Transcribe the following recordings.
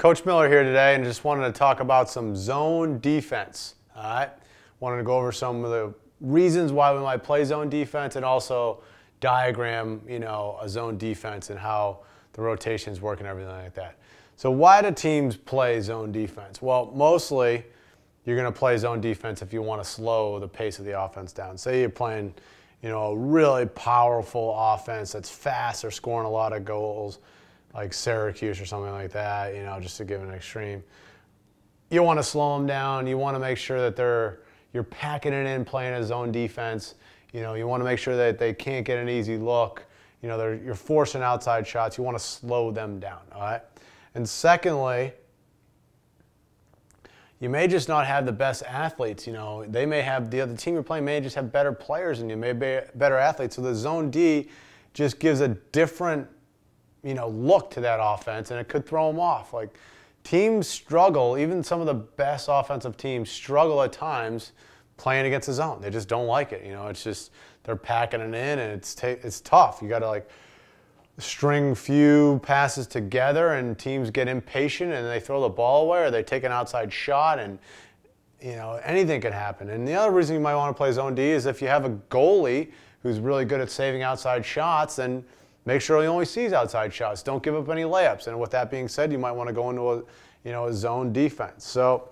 Coach Miller here today, and just wanted to talk about some zone defense. All right, wanted to go over some of the reasons why we might play zone defense, and also diagram, you know, a zone defense and how the rotations work and everything like that. So why do teams play zone defense? Well, mostly you're going to play zone defense if you want to slow the pace of the offense down. Say you're playing, you know, a really powerful offense that's fast or scoring a lot of goals, like Syracuse or something like that, you know, just to give an extreme. You want to slow them down. You want to make sure that you're packing it in, playing a zone defense. You know, you want to make sure that they can't get an easy look. You know, you're forcing outside shots. You want to slow them down, all right? And secondly, you may just not have the best athletes. You know, they may have, the other team you're playing may just have better players than you, may be better athletes. So the zone D just gives a different, you know, look to that offense, and it could throw them off. Like, teams struggle, even some of the best offensive teams struggle at times playing against the zone. They just don't like it. You know, it's just, they're packing it in, and it's tough. You got to, like, string few passes together, and teams get impatient and they throw the ball away, or they take an outside shot, and, you know, anything can happen. And the other reason you might want to play zone D is if you have a goalie who's really good at saving outside shots, then make sure he only sees outside shots. Don't give up any layups. And with that being said, you might want to go into a zone defense. So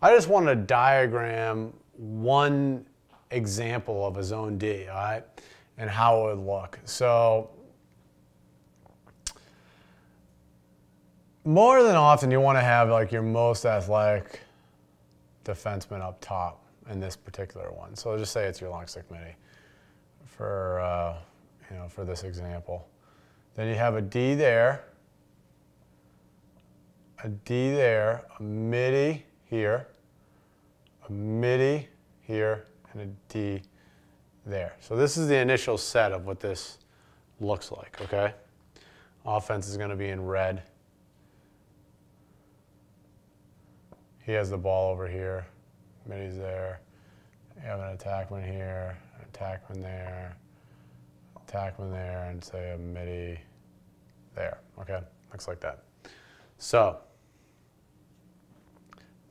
I just wanted to diagram one example of a zone D, all right, and how it would look. So more than often, you want to have, like, your most athletic defenseman up top in this particular one. So just say it's your long stick mini for, you know, for this example. Then you have a D there, a midi here, and a D there. So this is the initial set of what this looks like, okay? Offense is going to be in red. He has the ball over here. Midi's there. You have an attackman here, an attackman there, attackman there, and say a midi there. Okay, looks like that. So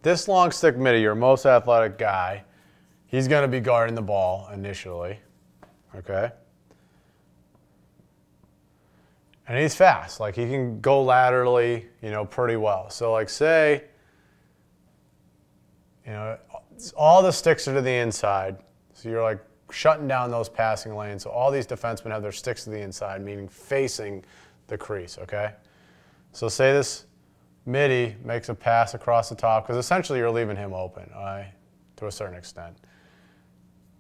this long stick midi, your most athletic guy, he's going to be guarding the ball initially, okay? And he's fast. Like, he can go laterally, you know, pretty well. So, like, say, you know, all the sticks are to the inside, so you're, like, shutting down those passing lanes. So all these defensemen have their sticks to the inside, meaning facing the crease, okay? So say this midi makes a pass across the top, because essentially you're leaving him open, all right, to a certain extent.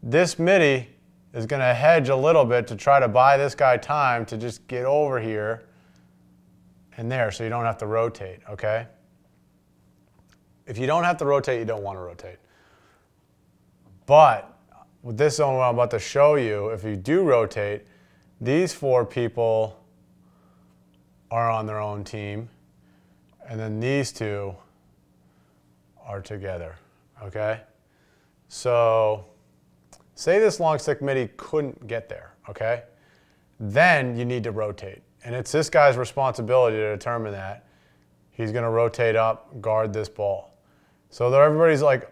This midi is going to hedge a little bit to try to buy this guy time to just get over here and there, so you don't have to rotate, okay? If you don't have to rotate, you don't want to rotate. But with this zone, what I'm about to show you, if you do rotate, these four people are on their own team, and then these two are together, okay? So say this long stick midi couldn't get there, okay? Then you need to rotate, and it's this guy's responsibility to determine that. He's going to rotate up, guard this ball. So everybody's, like,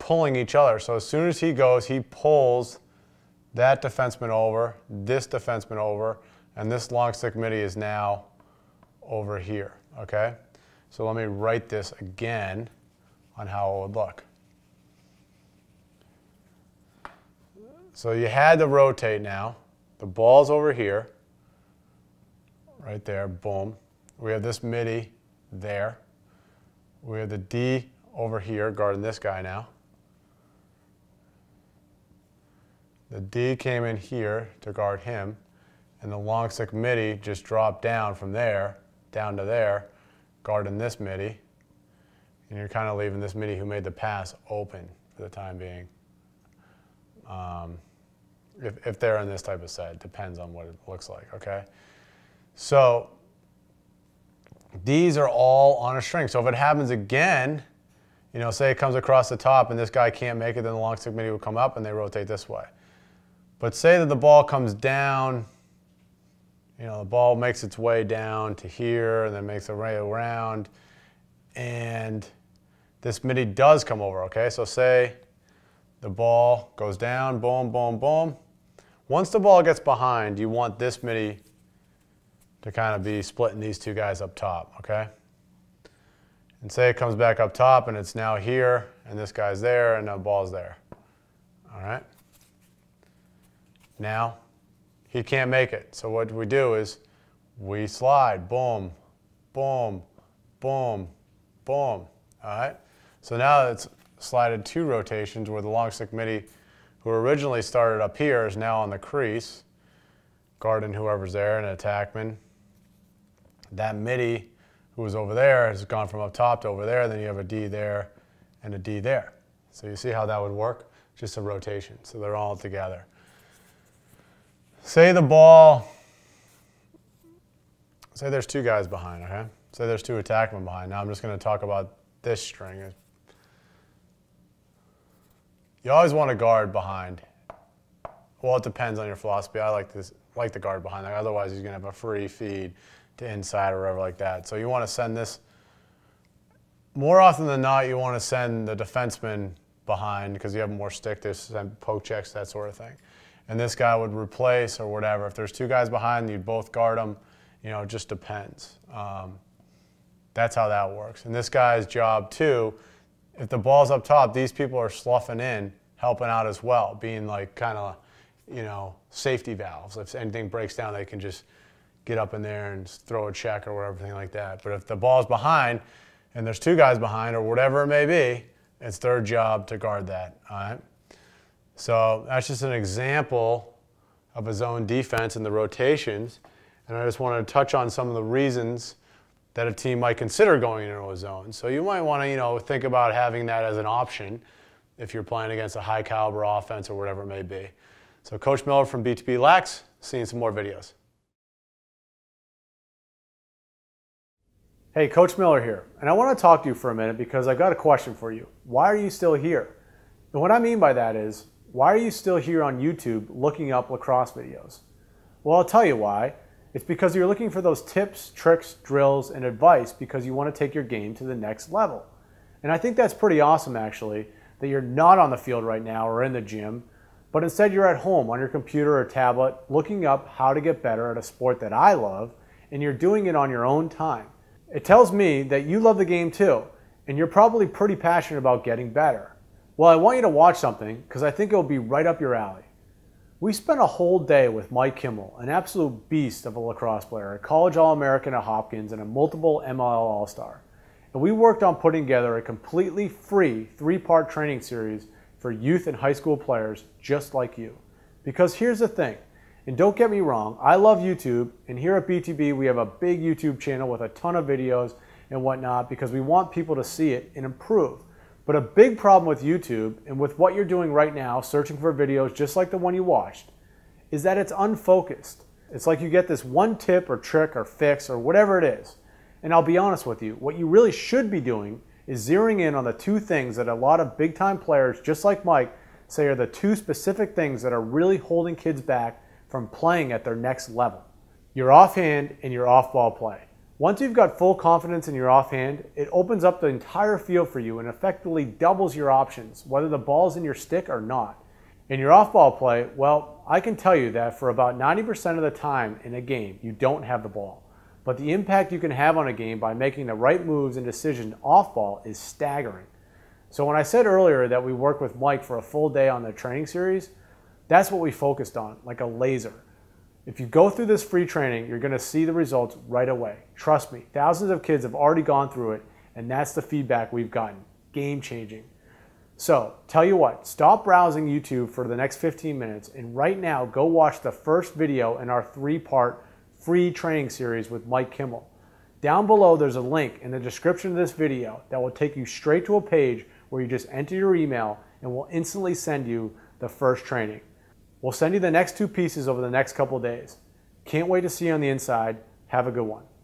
pulling each other. So as soon as he goes, he pulls that defenseman over, this defenseman over, and this long stick midi is now over here, okay? So let me write this again on how it would look. So you had to rotate now. The ball's over here, right there, boom. We have this midi there. We have the D over here guarding this guy now. The D came in here to guard him, and the long stick midi just dropped down from there down to there, guarding this midi, and you're kind of leaving this midi who made the pass open for the time being. If they're in this type of set, depends on what it looks like, okay? So these are all on a string. So if it happens again, you know, say it comes across the top and this guy can't make it, then the long stick midi will come up and they rotate this way. But say that the ball comes down, you know, the ball makes its way down to here and then makes a way around, and this midi does come over, okay? So say the ball goes down, boom, boom, boom. Once the ball gets behind, you want this midi to kind of be splitting these two guys up top, okay? And say it comes back up top and it's now here, and this guy's there, and the ball's there, all right? Now, he can't make it, so what we do is we slide, boom, boom, boom, boom, all right? So now it's slided two rotations where the long stick midi, who originally started up here, is now on the crease, guarding whoever's there, an attackman. That midi who was over there has gone from up top to over there, then you have a D there and a D there. So you see how that would work? Just a rotation, so they're all together. Say the ball, say there's two guys behind, okay? Say there's two attackmen behind. Now I'm just going to talk about this string. You always want to guard behind. Well, it depends on your philosophy. I like this, like the guard behind. Otherwise, he's going to have a free feed to inside or whatever like that. So you want to send this. More often than not, you want to send the defenseman behind because you have more stick. They send poke checks, that sort of thing. And this guy would replace or whatever. If there's two guys behind, you'd both guard them. You know, it just depends. That's how that works. And this guy's job, too, if the ball's up top, these people are sloughing in, helping out as well, being like kind of, you know, safety valves. If anything breaks down, they can just get up in there and throw a check or whatever, everything like that. But if the ball's behind and there's two guys behind or whatever it may be, it's their job to guard that, all right? So that's just an example of a zone defense and the rotations. And I just wanted to touch on some of the reasons that a team might consider going into a zone. So you might want to, you know, think about having that as an option if you're playing against a high caliber offense or whatever it may be. So Coach Miller from BTB Lax, seeing some more videos. Hey, Coach Miller here, and I want to talk to you for a minute because I've got a question for you. Why are you still here? And what I mean by that is, why are you still here on YouTube looking up lacrosse videos? Well, I'll tell you why. It's because you're looking for those tips, tricks, drills, and advice because you want to take your game to the next level. And I think that's pretty awesome, actually, that you're not on the field right now or in the gym, but instead you're at home on your computer or tablet looking up how to get better at a sport that I love, and you're doing it on your own time. It tells me that you love the game too, and you're probably pretty passionate about getting better. Well, I want you to watch something because I think it'll be right up your alley. We spent a whole day with Mike Kimmel, an absolute beast of a lacrosse player, a college All-American at Hopkins, and a multiple MLL All-Star. And we worked on putting together a completely free three-part training series for youth and high school players just like you. Because here's the thing, and don't get me wrong, I love YouTube, and here at BTB we have a big YouTube channel with a ton of videos and whatnot because we want people to see it and improve. But a big problem with YouTube, and with what you're doing right now, searching for videos just like the one you watched, is that it's unfocused. It's like you get this one tip or trick or fix or whatever it is. And I'll be honest with you, what you really should be doing is zeroing in on the two things that a lot of big-time players, just like Mike, say are the two specific things that are really holding kids back from playing at their next level. Your offhand and your off-ball play. Once you've got full confidence in your offhand, it opens up the entire field for you and effectively doubles your options, whether the ball's in your stick or not. In your off-ball play, well, I can tell you that for about 90% of the time in a game, you don't have the ball. But the impact you can have on a game by making the right moves and decision off-ball is staggering. So when I said earlier that we worked with Mike for a full day on the training series, that's what we focused on, like a laser. If you go through this free training, you're going to see the results right away. Trust me, thousands of kids have already gone through it, and that's the feedback we've gotten. Game-changing. So, tell you what, stop browsing YouTube for the next 15 minutes, and right now, go watch the first video in our three-part free training series with Mike Kimmel. Down below, there's a link in the description of this video that will take you straight to a page where you just enter your email, and we'll instantly send you the first training. We'll send you the next two pieces over the next couple days. Can't wait to see you on the inside. Have a good one.